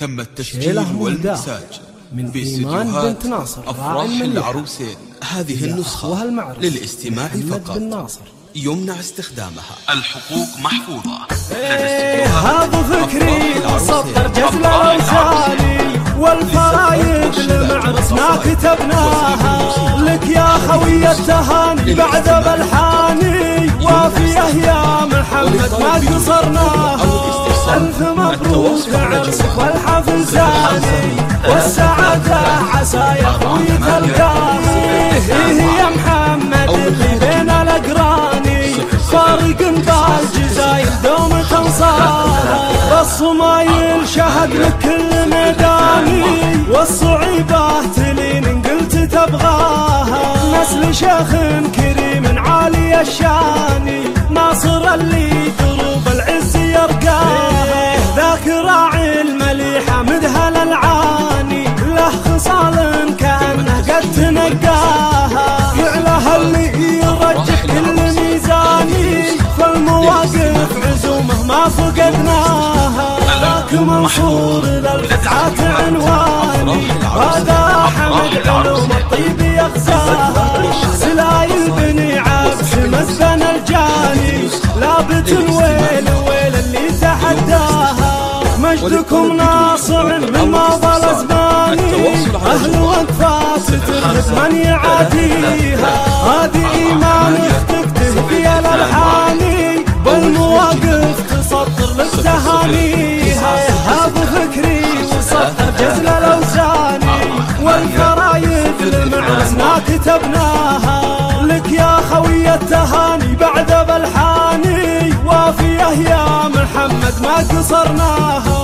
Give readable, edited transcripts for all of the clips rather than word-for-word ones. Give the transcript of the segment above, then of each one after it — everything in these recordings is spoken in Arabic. تم التسجيل والمساج من إيمان بنت ناصر أفراح العروسين. هذه النسخة للاستماع فقط، يمنع استخدامها. الحقوق محفوظة. هذا فكري صدر جزلة وسالي والفرايد لمعرفنا كتبناها لك يا خوي التهاني بعد بالحاني وافيه يا محمد ما قصرناها. ألف مبروك عرسك والحفل زاني والسعادة عسى يا خوي تلقاني. يا محمد اللي بين الأقراني فارق بالجزاير دوم تنصار والصمايل شهد لك كل ميداني والصعيبة تلين قلت تبغاها نسل شيخ كريم عالي الشاني ناصر اللي دروب العز يرقاها راعي المليح مدهل العاني له خصال كأنه قد تنقاها فعلها اللي يرجح كل ميزاني فالمواقف عزومه ما فقدناها ذاك منصور للقطعات عنواني هذا حمد علوم الطيب يغزاها سلايل بني عبس مسكن الجاني لابت الويل ويل اللي تحداها. مجدكم ناصر من ماضى الازماني اهل وقفات ترهب من يعاديها هذه ايمان اختك تهدي الالحاني بالمواقف تسطر لك تهانيها. هذا فكري صدر جزل الاوزاني والفرايد للمعرس ما كتبناها لك يا خوي التهاني بعد بالحاني وافيه يا محمد ما قصرناها.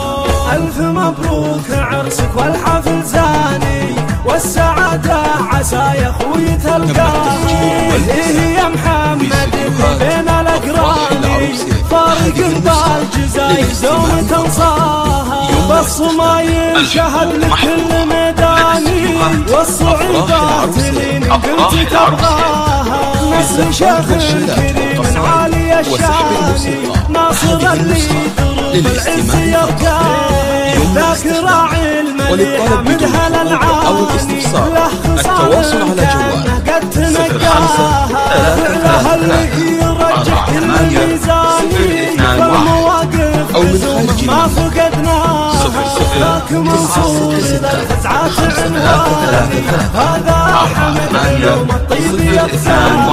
ألف مبروك عرسك والحفل زاني والسعادة عسى يا خوي تلقاني. يا محمد اللي بين الأقراني فارق بالجزاير دوم تنصاها والصمايل شهد لك كل ميداني والصعيبات اللي نقلت تبغاها نسل شيخ الكريم عالي الشاني ناصر اللي للاستماع ذاك راعي المليحة مدهل العالي أو الاستفسار التواصل على جوال 05 اللي يرجح الميزاني والمواقف أو من خارج ما فقدناها ذاك منصور للفزعات عنواني هذا حمد اليوم الطيب يغزاني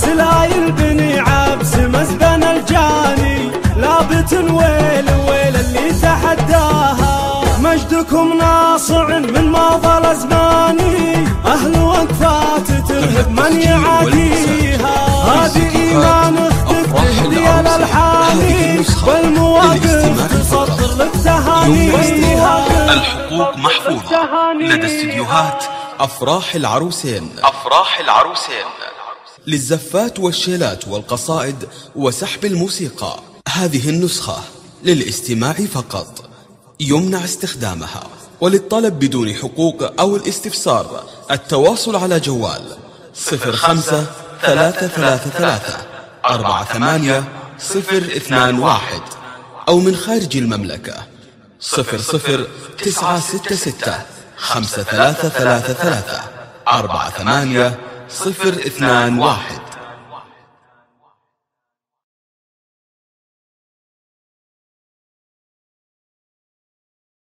سلايل بني عبس مسكن الجاني لابت ويل ويل اللي تحداها مجدكم ناصع من ماضى الازماني اهل وقفات ترهب من يعاديها هذه ايمان اختك تهدي الالحاني والمواقف تسطر لك تهانيها. الحقوق محفوظه لدى استديوهات افراح العروسين. افراح العروسين للزفات والشيلات والقصائد وسحب الموسيقى. هذه النسخة للاستماع فقط، يمنع استخدامها. وللطلب بدون حقوق أو الاستفسار التواصل على جوال 05 333 48021 أو من خارج المملكة 00966 5333 48021.